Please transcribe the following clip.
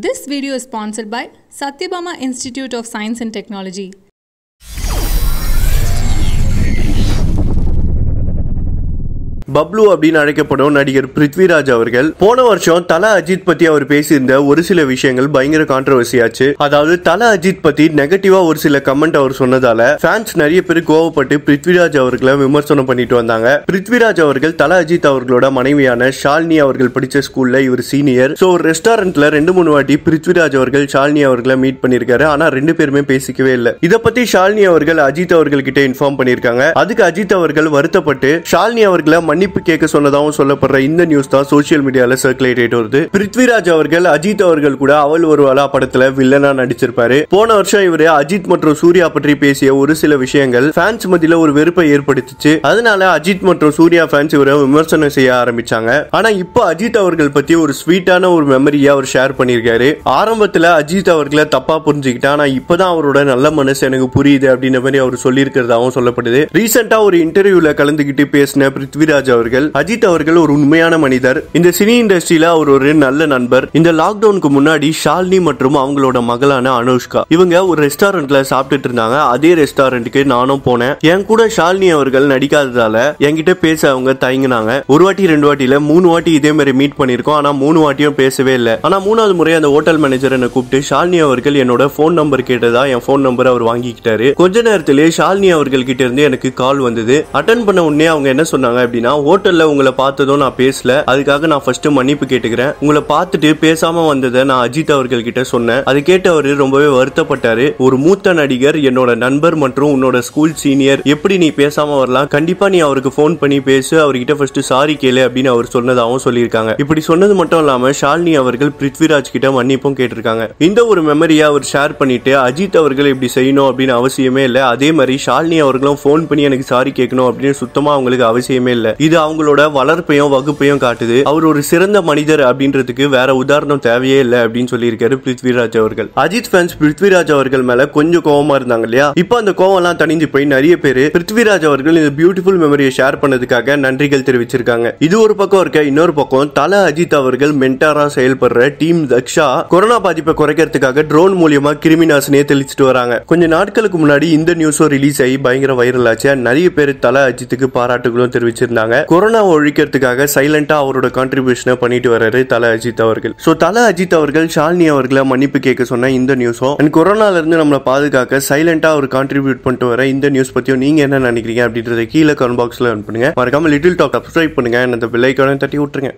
This video is sponsored by Satyabama Institute of Science and Technology. Bablu அப்படின்னு அழைக்கப்படும் நடிகர் பிருத்விராஜ் அவர்கள் போன வருஷம் தல அஜித் பத்தி அவர் பேசியிருந்த ஒரு சில விஷயங்கள் பயங்கர கான்ட்ரவர்சி ஆச்சு. அதாவது தல அஜித் பத்தி நெகட்டிவா ஒரு சில கமெண்ட் அவர் சொன்னதால ஃபேன்ஸ் நிறைய பேர் கோவப்பட்டு பிருத்விராஜ் அவர்களை விமர்சனம் பண்ணிட்டு வந்தாங்க. பிருத்விராஜ் அவர்கள் தல அஜித் அவர்களோட மனைவியான ஷாலினி அவர்கள் படிச்ச ஸ்கூல்ல இவர் சீனியர். ஸோ ஒரு ரெஸ்டாரண்ட்ல 2-3 வாட்டி பிருத்விராஜ் அவர்கள் ஷாலினி அவர்களை மீட் பண்ணிருக்காரு. ஆனா 2 பேருமே பேசிக்கவே இல்லை. இதை பத்தி ஷாலினி அவர்கள் அஜித் அவர்கள்கிட்ட இன்ஃபார்ம் பண்ணிருக்காங்க. அதுக்கு அஜித் அவர்கள் வருத்தப்பட்டு ஷாலினி அவர்களை மன்னிப்பு கேட்க சொன்னதாகவும் சொல்லப்படுற இந்த நியூஸ் தான் சோசியல் மீடியால சர்க்குலேட் ஆயிட்டு வருது. பிருத்விராஜ் அவர்கள் அஜித் அவர்கள் கூட அவள் ஒருவலா படத்துல வில்லனா நடிச்சிருப்பாரு. போன வருஷம் இவரு அஜித் மற்றும் சூர்யா பற்றி பேசிய ஒரு சில விஷயங்கள் ஃபேன்ஸ் மத்தியில ஒரு வெறுப்பை ஏற்படுத்திச்சு. அதனால அஜித் மற்றும் சூர்யா ஃபேன்ஸ் இவரை விமர்சனம் செய்ய ஆரம்பிச்சாங்க. ஆனா இப்போ அஜித் அவர்கள் பத்தி ஒரு ஸ்வீட்டான ஒரு மெமரியை அவர் ஷேர் பண்ணியிருக்காரு. ஆரம்பத்துல அஜித் அவர்களை தப்பா புரிஞ்சுக்கிட்டா, ஆனா இப்பதான் அவரோட நல்ல மனசு எனக்கு புரியுது அப்படின்ற மாதிரி அவர் சொல்லி இருக்கிறதாகவும் சொல்லப்படுது. ரீசெண்டா ஒரு இன்டர்வியூல கலந்துகிட்டு பேசின பிருத்விராஜ் அவர்கள், அஜித் அவர்கள் ஒரு உண்மையான மனிதர், இந்த சினி இண்டஸ்ட்ரியில அவர் ஒரு நல்ல நண்பர். இந்த லாக்டவுனுக்கு முன்னாடி ஷாலினி மற்றும் அவங்களோட மகளான அனுஷ்கா இவங்க ஒரு ரெஸ்டாரண்ட்ல சாப்பிட்டுட்டு இருந்தாங்க. அதே ரெஸ்டாரண்ட்டுக்கு நானும் போனேன். என் கூட ஷாலினி அவர்கள் நடிக்காததால என்கிட்ட பேச அவங்க தயங்கினாங்க. ஒரு வாட்டி 2 வாட்டியில 3 வாட்டி இதே மாதிரி மீட் பண்ணிருக்கோம். ஆனா 3 வாட்டியும் பேசவே இல்லை. ஆனா 3வது முறை அந்த ஹோட்டல் மேனேஜர் என்னை கூப்பிட்டு ஷாலினி அவர்கள் என்னோட போன் நம்பர் கேட்டதா என் போன் நம்பர் அவர் வாங்கிக்கிட்டாரு. கொஞ்ச நேரத்திலே ஷாலினி அவர்கள் கிட்ட இருந்து எனக்கு கால் வந்தது. அட்டன் பண்ண உடனே அவங்க என்ன சொன்னாங்க அப்படின்னா, ஹோட்டல்ல உங்களை பார்த்ததும் நான் பேசல, அதுக்காக நான் ஃபர்ஸ்ட் மன்னிப்பு கேட்டுக்கிறேன். உங்களை பார்த்துட்டு பேசாம வந்ததை நான் அஜித் அவர்கள் கிட்ட சொன்னேன். அது கேட்டு அவரு ரொம்பவே வருத்தப்பட்டாரு. ஒரு மூத்த நடிகர், என்னோட நண்பர் மற்றும் உன்னோட ஸ்கூல் சீனியர், எப்படி நீ பேசாம வரலாம்? கண்டிப்பா நீ அவருக்கு போன் பண்ணி பேசு, அவர்கிட்ட ஃபர்ஸ்ட் சாரி கேளு அப்படின்னு அவர் சொன்னதாகவும் சொல்லியிருக்காங்க. இப்படி சொன்னது மட்டும் இல்லாம ஷாலினி அவர்கள் பிருத்விராஜ் கிட்ட மன்னிப்பும் கேட்டிருக்காங்க. இந்த ஒரு மெமரியை அவர் ஷேர் பண்ணிட்டு அஜித் அவர்கள் இப்படி செய்யணும் அப்படின்னு அவசியமே இல்லை. அதே மாதிரி ஷாலினி அவர்களும் போன் பண்ணி எனக்கு சாரி கேட்கணும் அப்படின்னு சுத்தமா அவங்களுக்கு அவசியமே இல்லை. இது அவங்களோட வளர்ப்பையும் வகுப்பையும் காட்டுது. அவர் ஒரு சிறந்த மனிதர் அப்படின்றதுக்கு வேற உதாரணம் தேவையே இல்லை அப்படின்னு சொல்லியிருக்காரு பிருத்விராஜ் அவர்கள். அஜித் ஃபேன்ஸ் பிருத்விராஜ் அவர்கள் மேல கொஞ்சம் கோவமா இருந்தாங்க இல்லையா, இப்போ அந்த கோவம் எல்லாம் தணிஞ்சு போய் நிறைய பேர் பிருத்விராஜ் அவர்கள் இந்த பியூட்டிஃபுல் மெமரியை ஷேர் பண்ணதுக்காக நன்றிகள் தெரிவிச்சிருக்காங்க. இது ஒரு பக்கம் இருக்க, இன்னொரு பக்கம் தல அஜித் அவர்கள் மென்டாரா செயல்படுற டீம் தக்ஷா கொரோனா பாதிப்பை குறைக்கிறதுக்காக ட்ரோன் மூலியமா கிருமி நாசினியை தெளிச்சுட்டு வராங்க. கொஞ்ச நாட்களுக்கு முன்னாடி இந்த நியூஸும் ரிலீஸ் ஆகி பயங்கர வைரல் ஆச்சு. நிறைய பேர் தல அஜித்துக்கு பாராட்டுகளும் தெரிவிச்சிருந்தாங்க. கொரோனா ஒழிக்கிறதுக்காக சைலண்டா அவரோட கான்ட்ரிபியூஷனை பண்ணிட்டு வர்றாரு தல அஜித் அவர்கள். சோ தல அஜித் அவர்கள் ஷாலினி அவர்களை மன்னிப்பு கேட்க சொன்ன இந்த நியூஸும் அண்ட் கொரோனால இருந்து நம்மளை பாதுகாக்க சைலண்டா அவர் கான்ட்ரிபியூட் பண்ணிட்டு வர இந்த நியூஸ் பத்தியும் நீங்க என்ன நினைக்கிறீங்க அப்படின்றத கீழே கமெண்ட் பாக்ஸ்ல பண்ணுங்க. மறக்காம லிட்டில் டாக் சப்ஸ்கிரைப் பண்ணுங்க, அந்த பெல் ஐகானை தட்டி விட்டுருங்க.